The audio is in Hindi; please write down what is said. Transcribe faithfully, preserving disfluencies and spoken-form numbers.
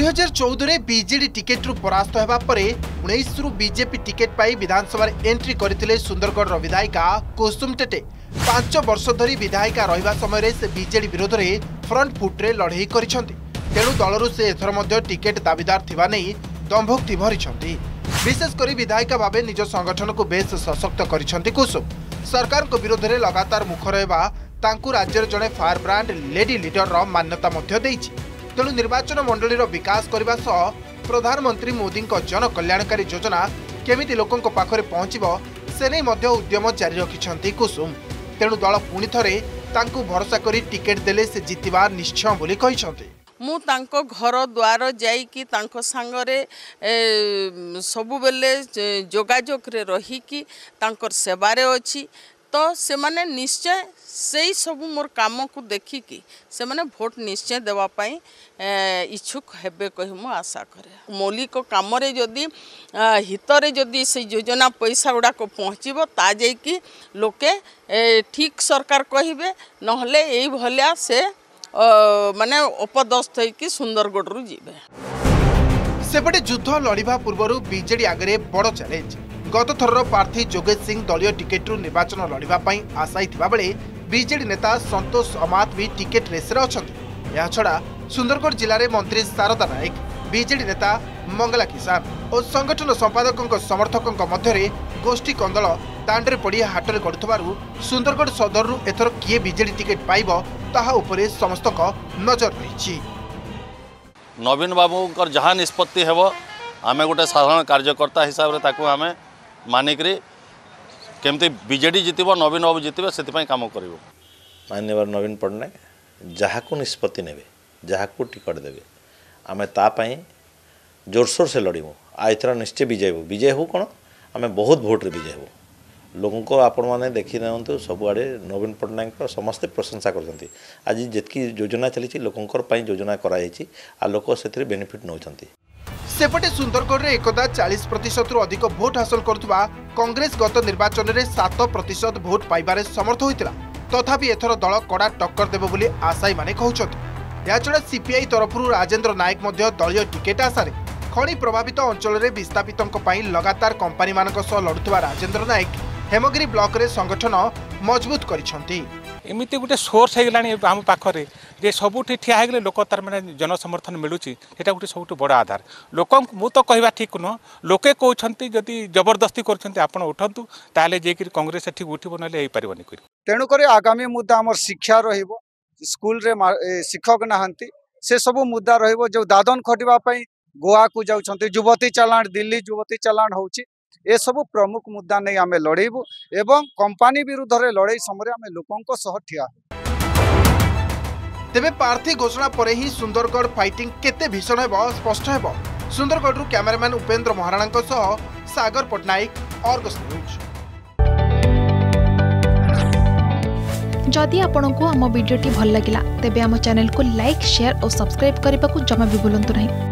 दुई हजार चौदह बीजेडी टिकेट परास्त होगा पर उन्नीस रु बीजेपी टिकेट पाई विधानसभा एंट्री करते सुंदरगढ़ विधायिका कुसुम टेटे पांच वर्ष धरी विधायिका रहा समय से बीजेडी विरोध में फ्रंट फुट्रे लड़े करते तेणु दलरू से एथर मध्य टिकेट दाबीदार थिबा नहीं दंभोक्ति भरी विशेषकर विधायिका भाव निज संगठन को बेस सशक्त करछंती कुसुम सरकार को विरोध में लगातार मुखर तांकु राज्यर जड़े फायर ब्रांड लेडी लीडर मान्यता तेणु निर्वाचन मंडलीर विकास करने प्रधानमंत्री मोदी जनकल्याणकारी योजना केमिति लोकंको पाखरे पहुँचबो से नै मध्य उद्यम जारी रखिछंती कुसुम तेणु दल पुनि थरे तांकु भरोसा करी टिकेट देले से जितिबा निश्चय बोली कहिछंती। मु तांको घर द्वार जाइकी तांको संगरे सबुबेले जोगाजोग रे रहिकी तांकर सेवारे अछि तो से माने निश्चय से सब मोर काम को देखिकी से माने भोट निश्चय देवाई इच्छुक हेबे कही मु आशा करे मौलिक काम जदि हितरे जदि से योजना पैसा गुड़ाक पहुँचब ता जाकि लोके ठीक सरकार कहे नहले यही भलिया से माने अपदस्थ होकर सुंदरगढ़ रु जीवे सेपटे युद्ध लड़वा पूर्व बीजेडी आगे बड़ चैलेंज गत थरर प्रार्थी जोगेश सिंह दलीय टिकेट्रु निर्वाचन लड़ाई आशायी था बेले बीजेडी नेता संतोष अमात भी टिकेट रेस अच्छा छड़ा सुंदरगढ़ जिले में मंत्री शारदा नायक बीजेडी नेता मंगला किसान और संगठन संपादकों समर्थकों मध्य गोष्ठी कंदल दाण्डे पड़ी हाटरे गढ़ु सुंदरगढ़ सदरु एथर किए बीजेडी टिकेट पाइब ताहा उपरे समस्त नजर रही। नवीन बाबू जहाँ निष्पत्ति आम गोटे साधारण कार्यकर्ता हिसाब से मानिकरी केमती बीजेडी जितब नवीन बाबू जितबे से कम कर माननीय नवीन पट्टनायक जहाँ को निष्पत्ति ने जहाँ को टिकट देवे आम तापाई जोरसोर से लड़बू आईथर निश्चय विजय हो विजय हो कौन आम बहुत भोट्रे विजय हो लोगों को आपण मैंने देखी ना सबुआड़े नवीन पट्टनायक समस्ते प्रशंसा करती आज जितकी योजना चली लोकों योजना कराई आ लोक से बेनिफिट नौ सेपटे सुंदरगढ़ में एकदा चालीस प्रतिशत अधिक भोट हासिल करुवा कांग्रेस गत निर्वाचन में सात प्रतिशत भोट पाइबार समर्थ होता तथापि एथर दल कड़ा टक्कर देव बोली आशायी माने कहउछथि। याचड़ा सीपीआई तरफ राजेन्द्र नायक दलीय टिकेट आशार खणी प्रभावित अंचल में विस्थापितों लगातार कंपानी मान लड़ुवा राजेन्द्र नायक हेमगिरी ब्लॉक रे संगठन मजबूत करिसंती एमती गोटे सोर्स होम पाखे जे सबू ठिया होगी लोक तार मैंने जनसमर्थन मिलूँ यहाँ गोटे सब बड़ा आधार लोक मुझे तो कहवा ठीक नुह लोके कहते जदि जबरदस्ती कर उठतु ताल कांग्रेस ठीक उठब नापारे तेणुक आगामी मुद्दा आम शिक्षा रकूल शिक्षक ना से सब मुद्दा रो दादन खटापी गोवा को जावती चलाण दिल्ली युवती चलाण हो ए सबु प्रमुख मुद्दा नहीं आमे लड़ेबू एवं कंपानी विरुद्ध रे लड़े समय आमे लोकों को सह ठिया तेबे प्रार्थी घोषणा परे ही सुंदरगढ़ फाइटिंग केते भीषण हेबो स्पष्ट हेबो। सुंदरगढ़ रु कैमरामैन उपेंद्र महाराणांको सह सागर पटनायक आर्गस न्यूज। जदि आपनकु हम वीडियो टी भल लागिला तेबे हम चैनल को लाइक शेयर और सब्सक्राइब करबा को जमा भी भूलंतु नहीं।